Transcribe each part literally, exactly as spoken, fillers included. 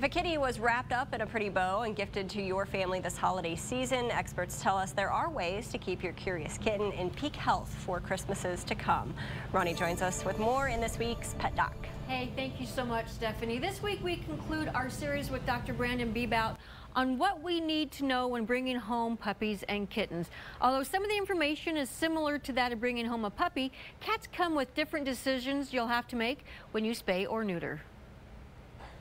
If a kitty was wrapped up in a pretty bow and gifted to your family this holiday season, experts tell us there are ways to keep your curious kitten in peak health for Christmases to come. Ronnie joins us with more in this week's Pet Doc. Hey, thank you so much, Stephanie. This week we conclude our series with Doctor Brandon Bebout on what we need to know when bringing home puppies and kittens. Although some of the information is similar to that of bringing home a puppy, cats come with different decisions you'll have to make when you spay or neuter.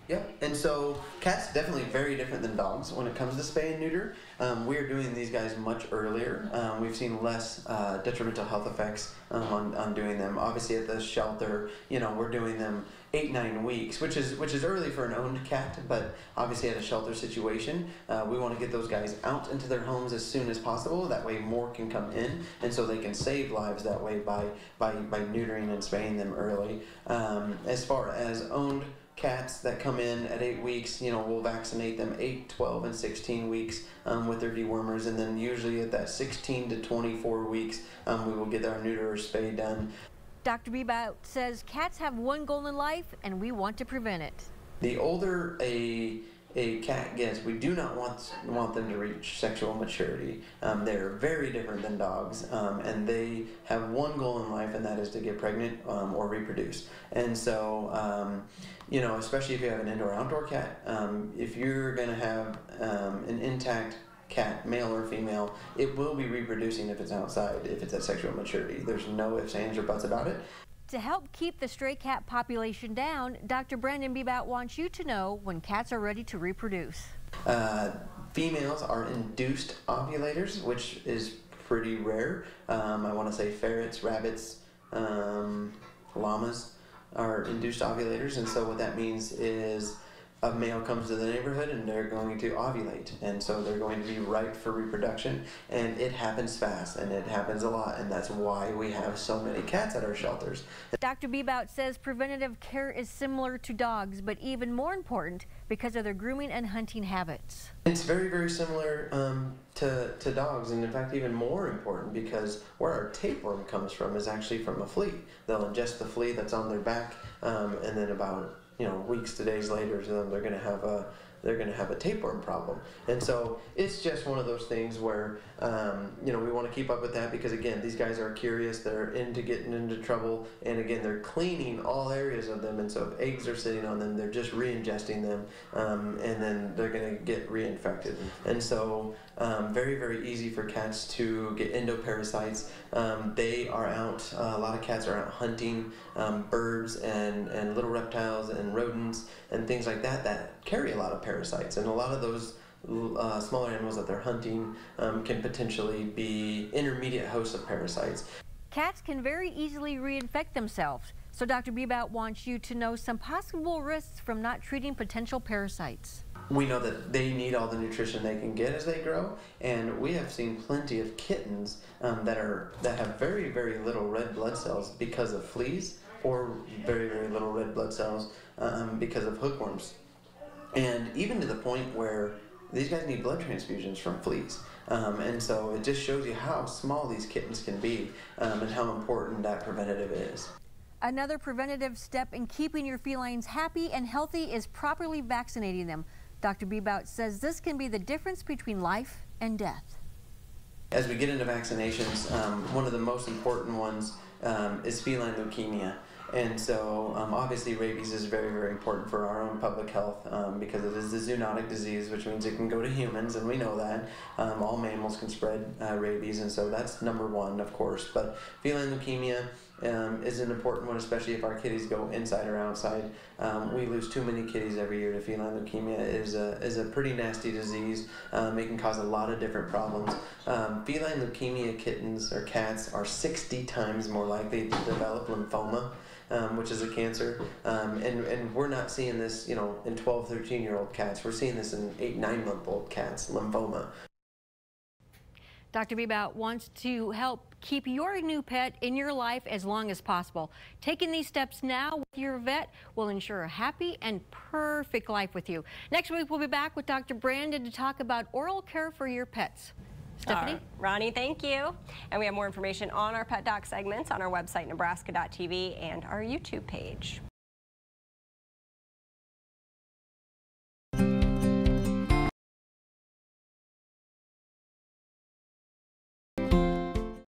Yep, and so cats definitely very different than dogs when it comes to spay and neuter. Um, we are doing these guys much earlier. Um, we've seen less uh, detrimental health effects um, on, on doing them. Obviously at the shelter, you know, we're doing them eight, nine weeks, which is which is early for an owned cat, but obviously at a shelter situation, uh, we want to get those guys out into their homes as soon as possible. That way more can come in, and so they can save lives that way by, by, by neutering and spaying them early. Um, as far as owned cats that come in at eight weeks, you know, we'll vaccinate them eight, twelve, and sixteen weeks um, with their dewormers, and then usually at that sixteen to twenty-four weeks, um, we will get our neuter or spay done. Doctor Bebout says cats have one goal in life, and we want to prevent it. The older a a cat gets, we do not want want them to reach sexual maturity. Um, they're very different than dogs, um, and they have one goal in life, and that is to get pregnant um, or reproduce. And so, um, you know, especially if you have an indoor-outdoor cat, um, if you're going to have um, an intact cat, male or female, it will be reproducing if it's outside, if it's at sexual maturity. There's no ifs, ands, or buts about it. To help keep the stray cat population down, Doctor Brandon Bebout wants you to know when cats are ready to reproduce. Uh, females are induced ovulators, which is pretty rare. Um, I want to say ferrets, rabbits, um, llamas are induced ovulators, and so what that means is a male comes to the neighborhood and they're going to ovulate, and so they're going to be ripe for reproduction, and it happens fast and it happens a lot, and that's why we have so many cats at our shelters. Doctor Bebout says preventative care is similar to dogs, but even more important because of their grooming and hunting habits. It's very, very similar um, to, to dogs, and in fact even more important, because where our tapeworm comes from is actually from a flea. They'll ingest the flea that's on their back, um, and then about you know, weeks to days later, so they're going to have a they're going to have a tapeworm problem. And so it's just one of those things where um, you know, we want to keep up with that, because again, these guys are curious, they're into getting into trouble, and again, they're cleaning all areas of them, and so if eggs are sitting on them, they're just re-ingesting them, um, and then they're going to get reinfected. And so um, very, very easy for cats to get endoparasites. Um, they are out, uh, a lot of cats are out hunting um, birds and, and little reptiles and rodents and things like that that carry a lot of parasites, and a lot of those uh, smaller animals that they're hunting um, can potentially be intermediate hosts of parasites. Cats can very easily reinfect themselves, so Doctor Bebout wants you to know some possible risks from not treating potential parasites. We know that they need all the nutrition they can get as they grow, and we have seen plenty of kittens um, that are that have very, very little red blood cells because of fleas, or very, very little red blood cells um, because of hookworms. And even to the point where these guys need blood transfusions from fleas. Um, and so it just shows you how small these kittens can be um, and how important that preventative is. Another preventative step in keeping your felines happy and healthy is properly vaccinating them. Doctor Bebout says this can be the difference between life and death. As we get into vaccinations, um, one of the most important ones um, is feline leukemia. And so um, obviously rabies is very, very important for our own public health um, because it is a zoonotic disease, which means it can go to humans, and we know that. Um, all mammals can spread uh, rabies, and so that's number one, of course. But feline leukemia um, is an important one, especially if our kitties go inside or outside. Um, we lose too many kitties every year to feline leukemia. It is a, is a pretty nasty disease. Um, it can cause a lot of different problems. Um, feline leukemia kittens or cats are sixty times more likely to develop lymphoma, Um, which is a cancer, um, and, and we're not seeing this, you know, in twelve, thirteen-year-old cats. We're seeing this in eight, nine-month-old cats, lymphoma. Doctor Bebout wants to help keep your new pet in your life as long as possible. Taking these steps now with your vet will ensure a happy and perfect life with you. Next week, we'll be back with Doctor Brandon to talk about oral care for your pets. Stephanie? Right. Ronnie, thank you. And we have more information on our Pet Doc segments on our website, Nebraska dot T V, and our YouTube page.